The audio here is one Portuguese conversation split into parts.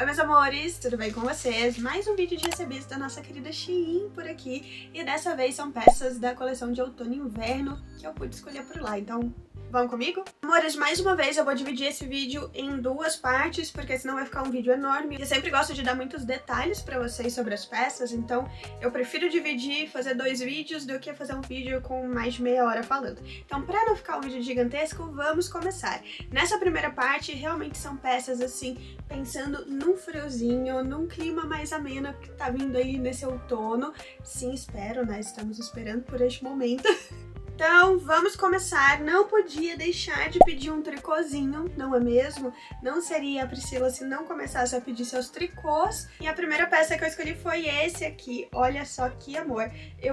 Oi meus amores, tudo bem com vocês? Mais um vídeo de recebidos da nossa querida Shein por aqui. E dessa vez são peças da coleção de outono e inverno que eu pude escolher por lá, então vão comigo? Amores, mais uma vez eu vou dividir esse vídeo em duas partes, porque senão vai ficar um vídeo enorme. Eu sempre gosto de dar muitos detalhes pra vocês sobre as peças, então eu prefiro dividir, fazer dois vídeos, do que fazer um vídeo com mais de meia hora falando. Então pra não ficar um vídeo gigantesco, vamos começar. Nessa primeira parte, realmente são peças assim, pensando num friozinho, num clima mais ameno que tá vindo aí nesse outono. Sim, espero, né? Estamos esperando por este momento. Então, vamos começar. Não podia deixar de pedir um tricôzinho, não é mesmo? Não seria a Priscila se não começasse a pedir seus tricôs. E a primeira peça que eu escolhi foi esse aqui. Olha só que amor.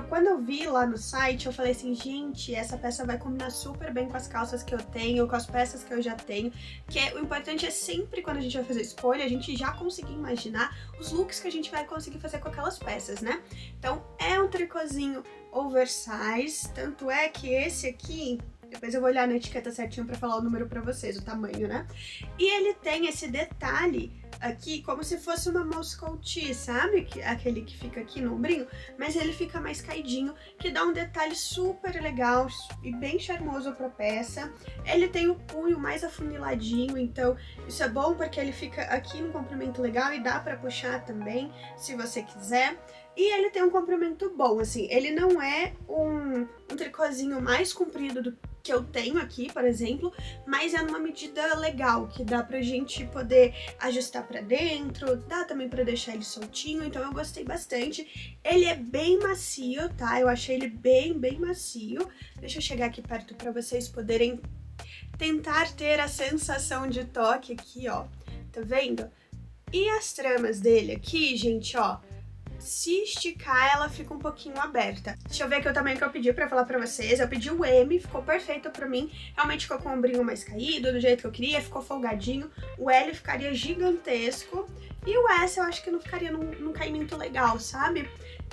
Quando eu vi lá no site, eu falei assim, gente, essa peça vai combinar super bem com as calças que eu tenho, com as peças que eu já tenho. Porque o importante é sempre, quando a gente vai fazer escolha, a gente já conseguir imaginar os looks que a gente vai conseguir fazer com aquelas peças, né? Então, é um tricôzinho oversize, tanto é que esse aqui, depois eu vou olhar na etiqueta certinho pra falar o número pra vocês, o tamanho, né? E ele tem esse detalhe aqui, como se fosse uma Moscow Tee, sabe? Aquele que fica aqui no ombrinho, mas ele fica mais caidinho, que dá um detalhe super legal e bem charmoso pra peça. Ele tem o punho mais afuniladinho, então isso é bom porque ele fica aqui no comprimento legal e dá pra puxar também, se você quiser. E ele tem um comprimento bom, assim, ele não é um tricôzinho mais comprido do que eu tenho aqui, por exemplo, mas é numa medida legal, que dá pra gente poder ajustar pra dentro, dá também pra deixar ele soltinho, então eu gostei bastante. Ele é bem macio, tá? Eu achei ele bem macio. Deixa eu chegar aqui perto pra vocês poderem tentar ter a sensação de toque aqui, ó. Tá vendo? E as tramas dele aqui, gente, ó, se esticar, ela fica um pouquinho aberta. Deixa eu ver aqui o tamanho que eu pedi pra falar pra vocês. Eu pedi o M, ficou perfeito pra mim. Realmente ficou com o ombrinho mais caído, do jeito que eu queria, ficou folgadinho. O L ficaria gigantesco. E o S eu acho que não ficaria num caimento legal, sabe?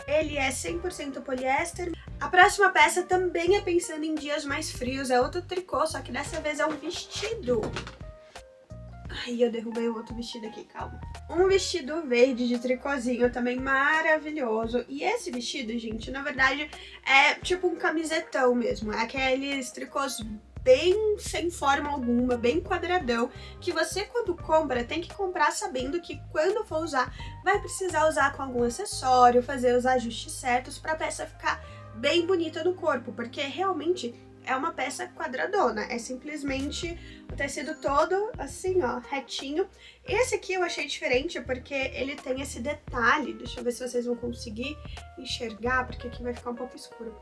Ele é 100% poliéster. A próxima peça também é pensando em dias mais frios. É outro tricô, só que dessa vez é um vestido. Ai, eu derrubei o outro vestido aqui, calma. Um vestido verde de tricôzinho também maravilhoso. E esse vestido, gente, na verdade, é tipo um camisetão mesmo. É aqueles tricôs bem sem forma alguma, bem quadradão, que você quando compra tem que comprar sabendo que quando for usar vai precisar usar com algum acessório, fazer os ajustes certos pra peça ficar bem bonita no corpo, porque realmente é uma peça quadradona, é simplesmente o tecido todo assim, ó, retinho. Esse aqui eu achei diferente porque ele tem esse detalhe, deixa eu ver se vocês vão conseguir enxergar, porque aqui vai ficar um pouco escuro.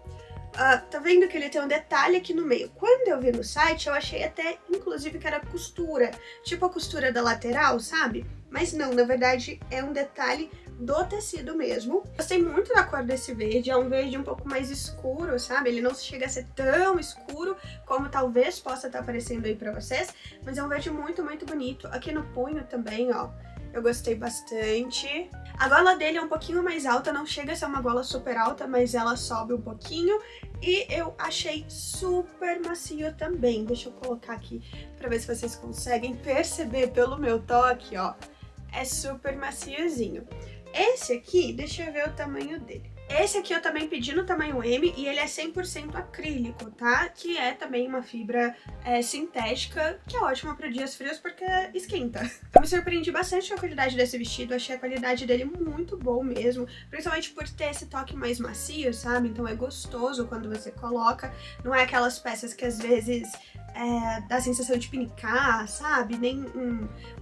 Tá vendo que ele tem um detalhe aqui no meio? Quando eu vi no site, eu achei até, inclusive, que era costura, tipo a costura da lateral, sabe? Mas não, na verdade, é um detalhe do tecido mesmo. Gostei muito da cor desse verde, é um verde um pouco mais escuro, sabe? Ele não chega a ser tão escuro como talvez possa estar aparecendo aí pra vocês, mas é um verde muito bonito. Aqui no punho também, ó, eu gostei bastante. A gola dele é um pouquinho mais alta, não chega a ser uma gola super alta, mas ela sobe um pouquinho. E eu achei super macio também. Deixa eu colocar aqui pra ver se vocês conseguem perceber pelo meu toque, ó. É super maciozinho. Esse aqui, deixa eu ver o tamanho dele. Esse aqui eu também pedi no tamanho M e ele é 100% acrílico, tá? Que é também uma fibra sintética, que é ótima para dias frios porque esquenta. Eu me surpreendi bastante com a qualidade desse vestido, achei a qualidade dele muito boa mesmo, principalmente por ter esse toque mais macio, sabe? Então é gostoso quando você coloca, não é aquelas peças que às vezes dá a sensação de pinicar, sabe? Nem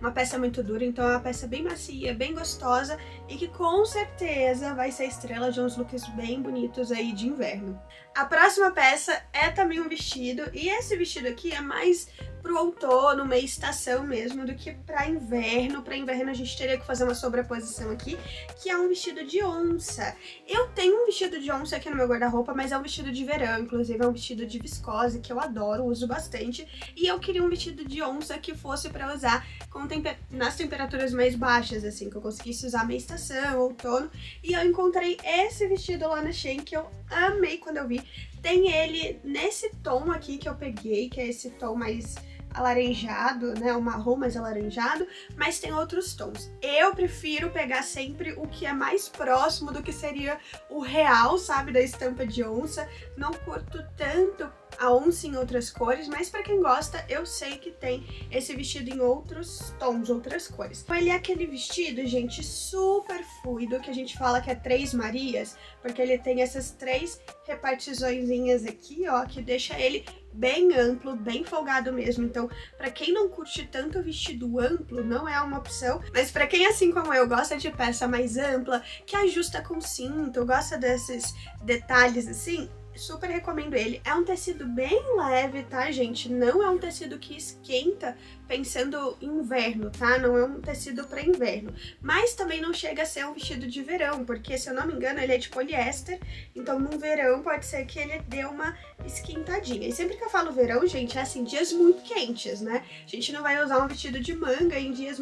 uma peça muito dura, então é uma peça bem macia, bem gostosa e que com certeza vai ser estrela de uns looks bem bonitos aí de inverno. A próxima peça é também um vestido, e esse vestido aqui é mais pro outono, meia estação mesmo, do que pra inverno. Pra inverno a gente teria que fazer uma sobreposição aqui, que é um vestido de onça. Eu tenho um vestido de onça aqui no meu guarda-roupa, mas é um vestido de verão, inclusive é um vestido de viscose, que eu adoro, uso bastante, e eu queria um vestido de onça que fosse pra usar com nas temperaturas mais baixas, assim, que eu conseguisse usar meia estação, outono, e eu encontrei esse vestido lá na Shein, que eu amei quando eu vi. Tem ele nesse tom aqui que eu peguei, que é esse tom mais alaranjado, né, o marrom mais alaranjado, mas tem outros tons. Eu prefiro pegar sempre o que é mais próximo do que seria o real, sabe, da estampa de onça. Não curto tanto a onça em outras cores, mas pra quem gosta, eu sei que tem esse vestido em outros tons, outras cores. Ele é aquele vestido, gente, super fluido, que a gente fala que é três Marias, porque ele tem essas três repartiçõezinhas aqui, ó, que deixa ele bem amplo, bem folgado mesmo. Então, pra quem não curte tanto vestido amplo, não é uma opção. Mas pra quem, assim como eu, gosta de peça mais ampla, que ajusta com cinto, gosta desses detalhes assim, super recomendo ele. É um tecido bem leve, tá, gente? Não é um tecido que esquenta pensando em inverno, tá? Não é um tecido para inverno. Mas também não chega a ser um vestido de verão, porque, se eu não me engano, ele é de poliéster. Então, no verão, pode ser que ele dê uma esquentadinha. E sempre que eu falo verão, gente, é assim, dias muito quentes, né? A gente não vai usar um vestido de manga em dias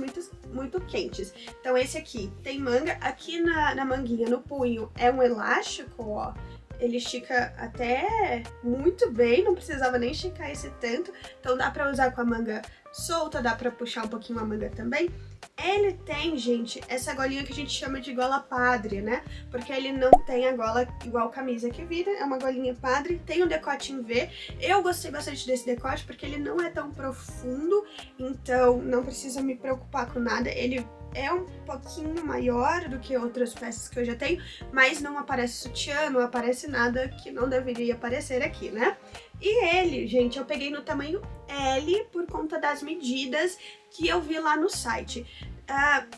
muito quentes. Então, esse aqui tem manga. Aqui na manguinha, no punho, é um elástico, ó. Ele estica até muito bem, não precisava nem esticar esse tanto. Então dá pra usar com a manga solta, dá pra puxar um pouquinho a manga também. Ele tem, gente, essa golinha que a gente chama de gola padre, né? Porque ele não tem a gola igual camisa que vira, é uma golinha padre. Tem um decote em V. Eu gostei bastante desse decote porque ele não é tão profundo, então não precisa me preocupar com nada. Ele é um pouquinho maior do que outras peças que eu já tenho, mas não aparece sutiã, não aparece nada que não deveria aparecer aqui, né? E ele, gente, eu peguei no tamanho L por conta das medidas que eu vi lá no site.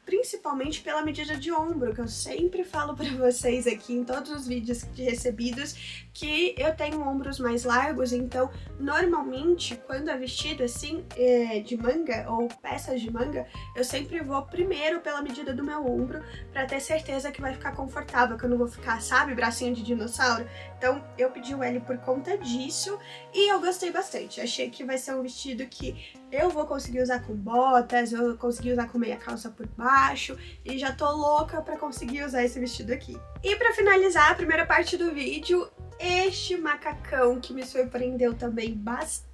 Principalmente pela medida de ombro, que eu sempre falo pra vocês aqui em todos os vídeos recebidos, que eu tenho ombros mais largos, então normalmente quando é vestido assim, de manga ou peças de manga, eu sempre vou primeiro pela medida do meu ombro, pra ter certeza que vai ficar confortável, que eu não vou ficar, sabe, bracinho de dinossauro. Então eu pedi o L por conta disso e eu gostei bastante. Achei que vai ser um vestido que eu vou conseguir usar com botas, eu consegui usar com meia calça por baixo e já tô louca pra conseguir usar esse vestido aqui. E pra finalizar a primeira parte do vídeo, este macacão que me surpreendeu também bastante.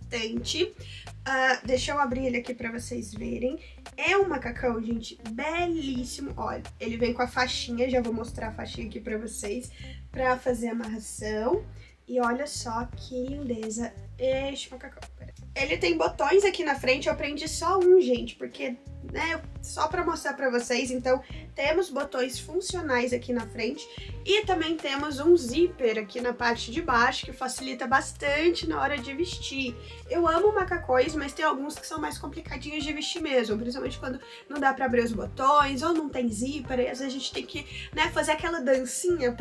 Deixa eu abrir ele aqui pra vocês verem. É um macacão, gente, belíssimo. Olha, ele vem com a faixinha, já vou mostrar a faixinha aqui pra vocês, pra fazer a amarração. E olha só que lindeza este macacão. Ele tem botões aqui na frente, eu prendi só um, gente, porque, né, só pra mostrar pra vocês. Então, temos botões funcionais aqui na frente e também temos um zíper aqui na parte de baixo, que facilita bastante na hora de vestir. Eu amo macacões, mas tem alguns que são mais complicadinhos de vestir mesmo, principalmente quando não dá pra abrir os botões ou não tem zíper, e às vezes a gente tem que, né, fazer aquela dancinha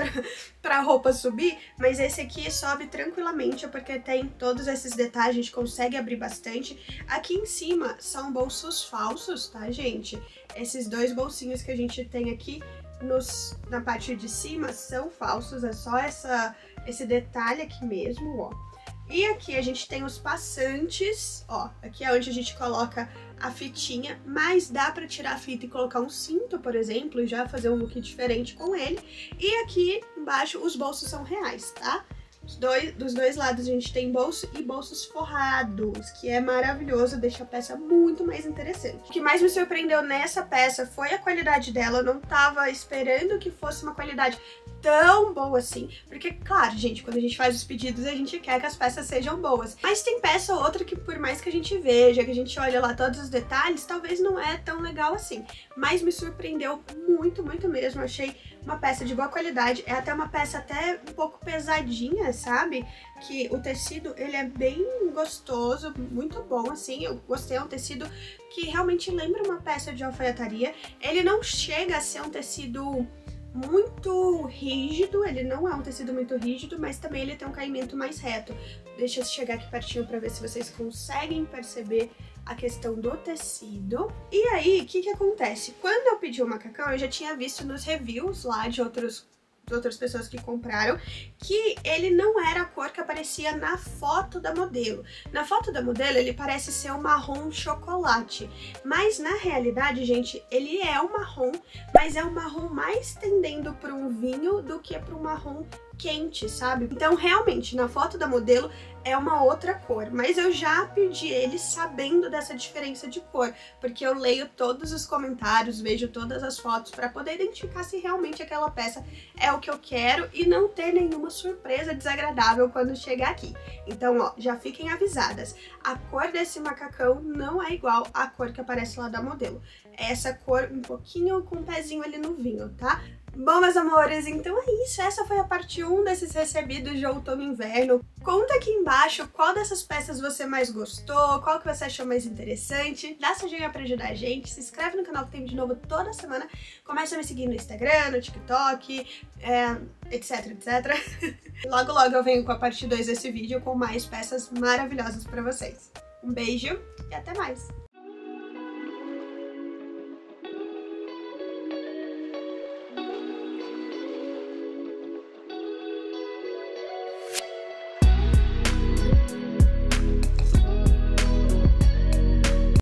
pra roupa subir, mas esse aqui sobe tranquilamente, porque tem todos esses detalhes, a gente consegue abrir bastante. Aqui em cima são bolsos falsos, tá, gente? Esses dois bolsinhos que a gente tem aqui na parte de cima são falsos, é só esse detalhe aqui mesmo, ó. E aqui a gente tem os passantes, ó, aqui é onde a gente coloca a fitinha, mas dá pra tirar a fita e colocar um cinto, por exemplo, e já fazer um look diferente com ele. E aqui embaixo os bolsos são reais, tá? Dos dois lados a gente tem bolso e bolsos forrados, que é maravilhoso, deixa a peça muito mais interessante. O que mais me surpreendeu nessa peça foi a qualidade dela. Eu não tava esperando que fosse uma qualidade tão boa assim, porque, claro, gente, quando a gente faz os pedidos, a gente quer que as peças sejam boas. Mas tem peça ou outra que, por mais que a gente veja, que a gente olha lá todos os detalhes, talvez não é tão legal assim. Mas me surpreendeu muito, muito mesmo. Eu achei uma peça de boa qualidade, é até uma peça até um pouco pesadinha, sabe? Que o tecido, ele é bem gostoso, muito bom, assim. Eu gostei, é um tecido que realmente lembra uma peça de alfaiataria. Ele não chega a ser um tecido muito rígido, ele não é um tecido muito rígido, mas também ele tem um caimento mais reto. Deixa eu chegar aqui pertinho pra ver se vocês conseguem perceber a questão do tecido. E aí, o que que acontece? Quando eu pedi o macacão, eu já tinha visto nos reviews lá de outras pessoas que compraram, que ele não era a cor que aparecia na foto da modelo. Na foto da modelo ele parece ser um marrom chocolate, mas na realidade, gente, ele é um marrom, mas é um marrom mais tendendo para um vinho do que para um marrom quente, sabe? Então, realmente, na foto da modelo é uma outra cor, mas eu já pedi ele sabendo dessa diferença de cor, porque eu leio todos os comentários, vejo todas as fotos para poder identificar se realmente aquela peça é o que eu quero e não ter nenhuma surpresa desagradável quando chegar aqui. Então, ó, já fiquem avisadas, a cor desse macacão não é igual à cor que aparece lá da modelo. É essa cor um pouquinho com um pezinho ali no vinho, tá? Bom, meus amores, então é isso. Essa foi a parte 1 desses recebidos de outono e inverno. Conta aqui embaixo qual dessas peças você mais gostou, qual que você achou mais interessante. Dá seu joinha pra ajudar a gente, se inscreve no canal que tem de novo toda semana. Começa a me seguir no Instagram, no TikTok, etc, etc. Logo, logo eu venho com a parte 2 desse vídeo com mais peças maravilhosas pra vocês. Um beijo e até mais!